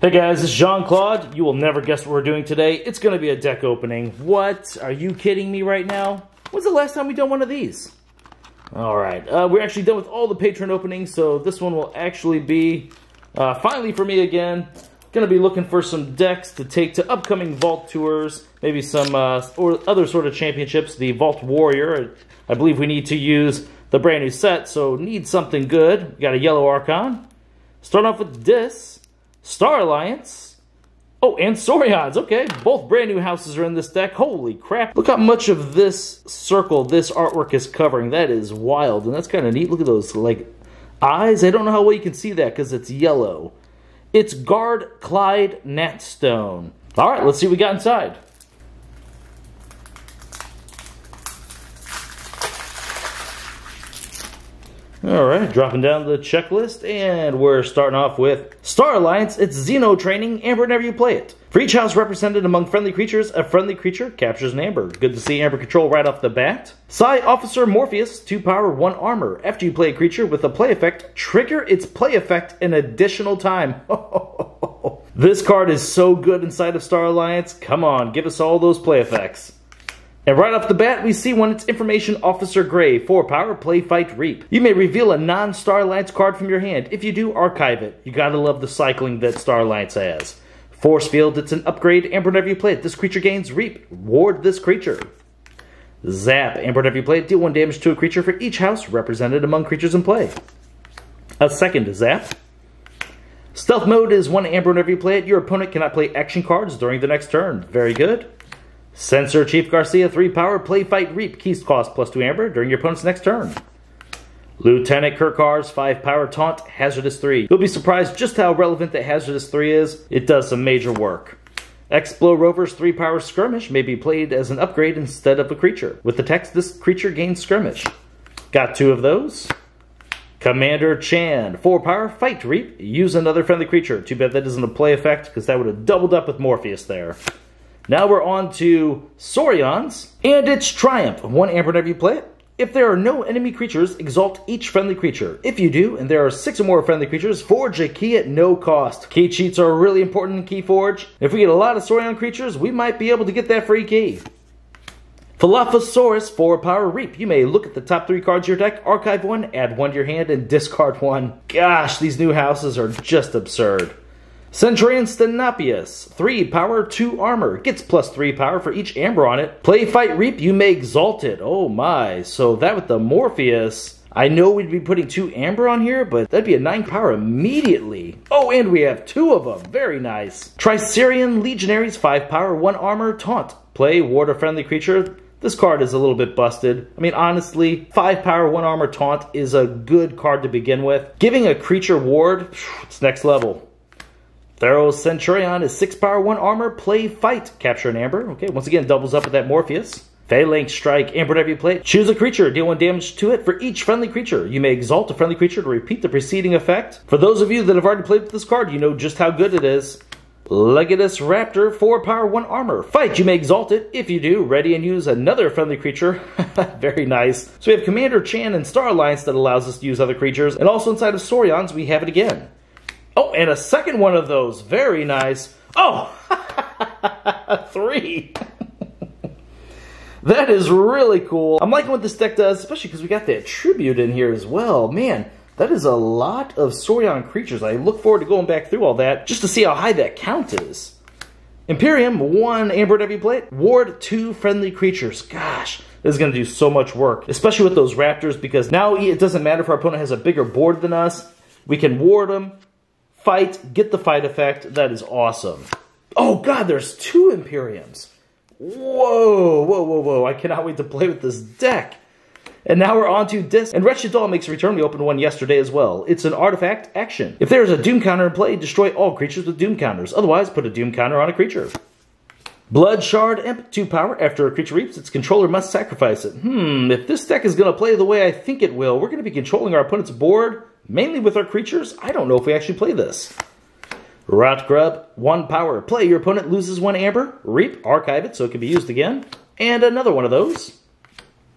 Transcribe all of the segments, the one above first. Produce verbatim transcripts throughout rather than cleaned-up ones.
Hey guys, this is Jean-Claude. You will never guess what we're doing today. It's going to be a deck opening. What? Are you kidding me right now? When's the last time we done one of these? Alright, uh, we're actually done with all the patron openings, so this one will actually be, uh, finally for me again, going to be looking for some decks to take to upcoming Vault tours, maybe some uh, or other sort of championships, the Vault Warrior. I believe we need to use the brand new set, so need something good. We got a yellow Archon. Start off with Dis. Star Alliance. Oh, and Saurians. Okay, both brand new houses are in this deck. Holy crap. Look how much of this circle this artwork is covering. That is wild, and that's kind of neat. Look at those, like, eyes. I don't know how well you can see that because it's yellow. It's Guard Klyd Natstone. All right, let's see what we got inside. All right, dropping down the checklist, and we're starting off with Star Alliance. It's Xeno Training, Amber whenever you play it. For each house represented among friendly creatures, a friendly creature captures an Amber. Good to see Amber control right off the bat. Psy Officer Morpheus, two power, one armor. After you play a creature with a play effect, trigger its play effect an additional time. This card is so good inside of Star Alliance. Come on, give us all those play effects. And right off the bat, we see one, it's Information Officer Gray, four power, play, fight, reap. You may reveal a non-Star Alliance card from your hand. If you do, archive it. You gotta love the cycling that Star Alliance has. Force Field, it's an upgrade, Amber whenever you play it. This creature gains reap. Ward this creature. Zap, Amber whenever you play it. Deal one damage to a creature for each house represented among creatures in play. A second Zap. Stealth Mode is one Amber whenever you play it. Your opponent cannot play action cards during the next turn. Very good. Sensor Chief Garcia, three power, play, fight, reap. Keys cost plus two amber during your opponent's next turn. Lieutenant Kirkars, five power, taunt, hazardous three. You'll be surprised just how relevant that hazardous three is. It does some major work. X-Blow Rovers, three power, skirmish may be played as an upgrade instead of a creature. With the text, this creature gains skirmish. Got two of those. Commander Chan, four power, fight, reap. Use another friendly creature. Too bad that isn't a play effect because that would have doubled up with Morpheus there. Now we're on to Saurians, and it's Triumph. One Amber whenever you play it. If there are no enemy creatures, exalt each friendly creature. If you do, and there are six or more friendly creatures, forge a key at no cost. Key cheats are really important in Keyforge. If we get a lot of Saurian creatures, we might be able to get that free key. Phyloposaurus, four power, reap. You may look at the top three cards of your deck, archive one, add one to your hand, and discard one. Gosh, these new houses are just absurd. Centurion Stenapius, three power, two armor, gets plus three power for each amber on it. Play, fight, reap, you may exalt it. Oh my, so that with the Morpheus, I know we'd be putting two amber on here, but that'd be a nine power immediately. Oh, and we have two of them, very nice. Tricerian Legionaries, five power, one armor, taunt. Play, ward a friendly creature. This card is a little bit busted. I mean, honestly, five power, one armor taunt is a good card to begin with. Giving a creature ward, it's next level. Pharos Centurion is six power, one armor, play, fight, capture an amber. Okay, once again, doubles up with that Morpheus. Phalanx Strike, amber whenever you play it. Choose a creature, deal one damage to it for each friendly creature. You may exalt a friendly creature to repeat the preceding effect. For those of you that have already played with this card, you know just how good it is. Legatus Raptor, four power, one armor. Fight, you may exalt it. If you do, ready and use another friendly creature. Very nice. So we have Commander Chan and Star Alliance that allows us to use other creatures. And also inside of Saurians, we have it again. Oh, and a second one of those. Very nice. Oh! Three! That is really cool. I'm liking what this deck does, especially because we got that tribute in here as well. Man, that is a lot of Saurian creatures. I look forward to going back through all that just to see how high that count is. Imperium, one amber whenever you play it. Ward two friendly creatures. Gosh, this is going to do so much work, especially with those raptors, because now it doesn't matter if our opponent has a bigger board than us. We can ward them. Fight, get the fight effect. That is awesome. Oh god, there's two Imperiums. Whoa, whoa, whoa, whoa. I cannot wait to play with this deck. And now we're on to Dis. And Wretched Doll makes a return. We opened one yesterday as well. It's an artifact action. If there is a Doom counter in play, destroy all creatures with Doom counters. Otherwise, put a Doom counter on a creature. Blood Shard Imp, two power. After a creature reaps, its controller must sacrifice it. Hmm, if this deck is going to play the way I think it will, we're going to be controlling our opponent's board, mainly with our creatures. I don't know if we actually play this. Rot Grub, one power. Play, your opponent loses one amber. Reap, archive it so it can be used again. And another one of those.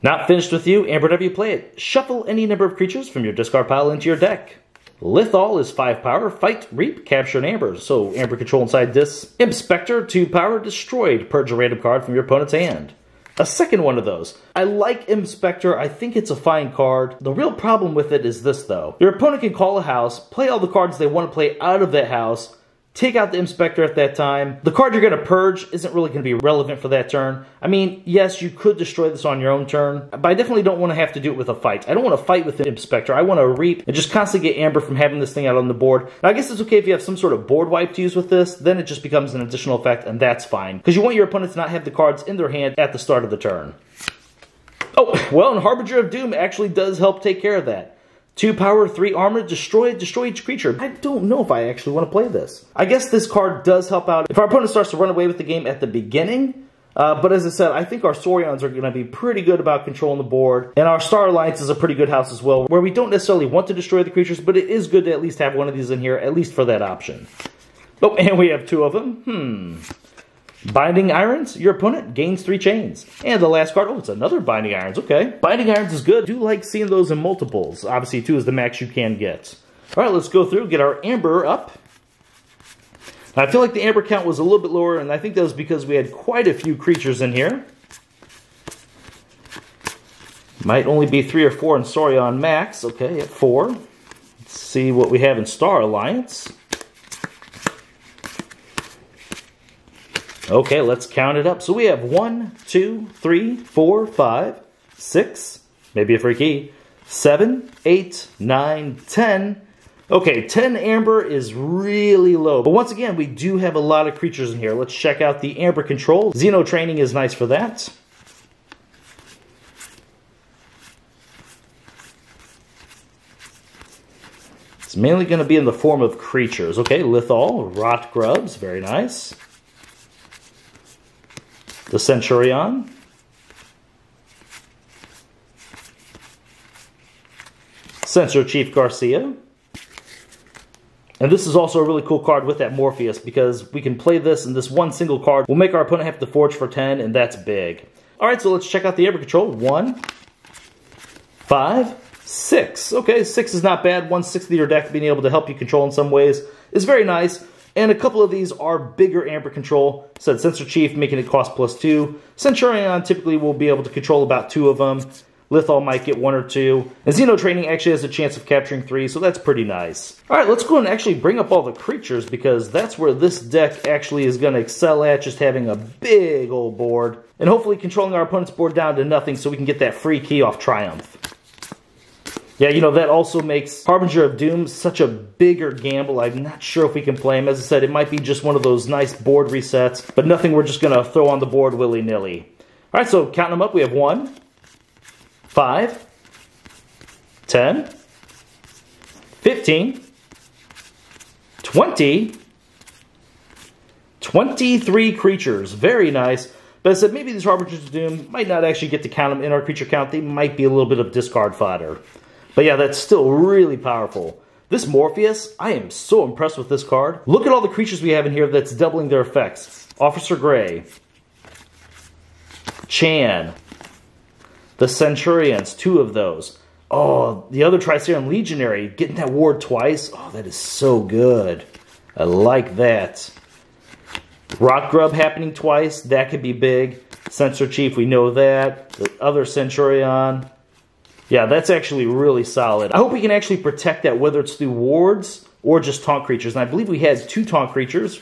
Not finished with you, amber whenever you play it. Shuffle any number of creatures from your discard pile into your deck. Lithol is five power, fight, reap, capture an Amber. So Amber control inside Dis. Imp-Specter, two power, destroyed, purge a random card from your opponent's hand. A second one of those. I like Imp-Specter, I think it's a fine card. The real problem with it is this though. Your opponent can call a house, play all the cards they want to play out of that house, take out the Imp-Specter at that time. The card you're going to purge isn't really going to be relevant for that turn. I mean, yes, you could destroy this on your own turn, but I definitely don't want to have to do it with a fight. I don't want to fight with the Imp-Specter. I want to reap and just constantly get Amber from having this thing out on the board. Now, I guess it's okay if you have some sort of board wipe to use with this. Then it just becomes an additional effect, and that's fine. Because you want your opponent to not have the cards in their hand at the start of the turn. Oh, well, and Harbinger of Doom actually does help take care of that. Two power, three armor, destroy, destroy each creature. I don't know if I actually want to play this. I guess this card does help out if our opponent starts to run away with the game at the beginning. Uh, but as I said, I think our Saurians are going to be pretty good about controlling the board. And our Star Alliance is a pretty good house as well, where we don't necessarily want to destroy the creatures, but it is good to at least have one of these in here, at least for that option. Oh, and we have two of them. Hmm. Binding Irons, your opponent gains three chains. And the last card, oh, it's another Binding Irons, okay. Binding Irons is good. I do like seeing those in multiples. Obviously, two is the max you can get. All right, let's go through, get our Amber up. I feel like the Amber count was a little bit lower, and I think that was because we had quite a few creatures in here. Might only be three or four in Saurian max. Okay, at four. Let's see what we have in Star Alliance. Okay, let's count it up. So we have one, two, three, four, five, six, maybe a free key, seven, eight, nine, ten. Okay, ten Amber is really low. But once again, we do have a lot of creatures in here. Let's check out the Amber control. Xeno training is nice for that. It's mainly going to be in the form of creatures. Okay, Lithol, Rot Grubs, very nice. The Centurion. Sensor Chief Garcia. And this is also a really cool card with that Morpheus, because we can play this and this one single card will make our opponent have to forge for ten, and that's big. All right, so let's check out the Amber control. One, five, six. Okay, six is not bad. One sixth of your deck being able to help you control in some ways is very nice. And a couple of these are bigger Amber control. Said Sensor Chief, making it cost plus two. Centurion typically will be able to control about two of them. Lithol might get one or two. And Xeno Training actually has a chance of capturing three, so that's pretty nice. All right, let's go and actually bring up all the creatures, because that's where this deck actually is going to excel at, just having a big old board. And hopefully controlling our opponent's board down to nothing so we can get that free key off Triumph. Yeah, you know, that also makes Harbinger of Doom such a bigger gamble. I'm not sure if we can play him. As I said, it might be just one of those nice board resets, but nothing we're just going to throw on the board willy-nilly. All right, so counting them up, we have one, five, ten, fifteen, twenty, twenty-three creatures. Very nice. But I said maybe these Harbingers of Doom might not actually get to count them in our creature count. They might be a little bit of discard fodder. But yeah, that's still really powerful. This Morpheus, I am so impressed with this card. Look at all the creatures we have in here that's doubling their effects. Officer Gray, Chan, the Centurions, two of those. Oh, the other Tricerian Legionary, getting that ward twice. Oh, that is so good. I like that. Rot Grub happening twice. That could be big. Sensor Chief, we know that. The other Centurion. Yeah, that's actually really solid. I hope we can actually protect that, whether it's through wards or just taunt creatures. And I believe we had two taunt creatures.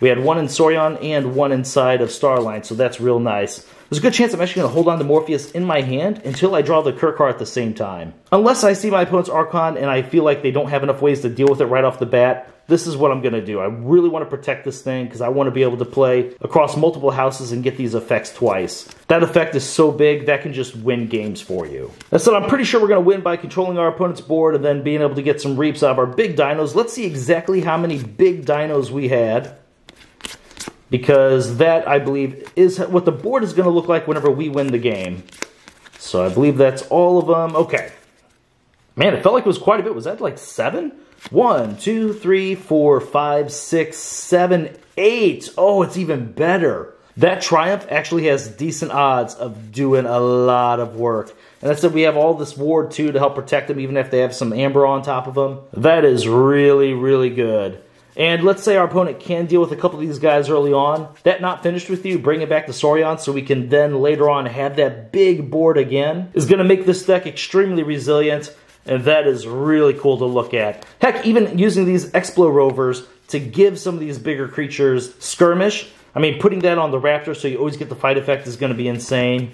We had one in Saurian and one inside of Starline, so that's real nice. There's a good chance I'm actually going to hold on to Morpheus in my hand until I draw the Kirkar at the same time. Unless I see my opponent's Archon and I feel like they don't have enough ways to deal with it right off the bat, this is what I'm going to do. I really want to protect this thing because I want to be able to play across multiple houses and get these effects twice. That effect is so big, that can just win games for you. That's what I'm pretty sure we're going to win by controlling our opponent's board and then being able to get some reaps out of our big dinos. Let's see exactly how many big dinos we had, because that, I believe, is what the board is going to look like whenever we win the game. So I believe that's all of them. Okay. Man, it felt like it was quite a bit. Was that like seven? One, two, three, four, five, six, seven, eight. Oh, it's even better. That Triumph actually has decent odds of doing a lot of work. And that's it. We have all this ward, too, to help protect them, even if they have some amber on top of them. That is really, really good. And let's say our opponent can deal with a couple of these guys early on. That not finished with you, bring it back to Saurians so we can then later on have that big board again. Is going to make this deck extremely resilient, and that is really cool to look at. Heck, even using these Explo Rovers to give some of these bigger creatures skirmish. I mean, putting that on the Raptor so you always get the fight effect is going to be insane.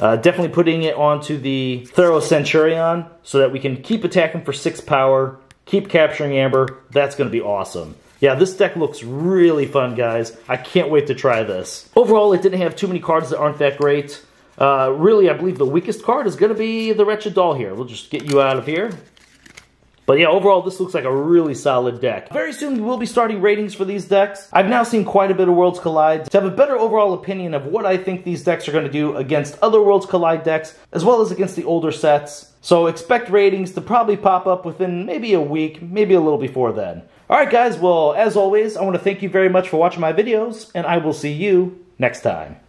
Uh, definitely putting it onto the Pharos Centurion so that we can keep attacking for six power, keep capturing amber. That's going to be awesome. Yeah, this deck looks really fun, guys. I can't wait to try this. Overall, it didn't have too many cards that aren't that great. Uh, really, I believe the weakest card is going to be the Wretched Doll here. We'll just get you out of here. But yeah, overall, this looks like a really solid deck. Very soon, we'll be starting ratings for these decks. I've now seen quite a bit of Worlds Collide to have a better overall opinion of what I think these decks are going to do against other Worlds Collide decks, as well as against the older sets. So expect ratings to probably pop up within maybe a week, maybe a little before then. Alright guys, well, as always, I want to thank you very much for watching my videos, and I will see you next time.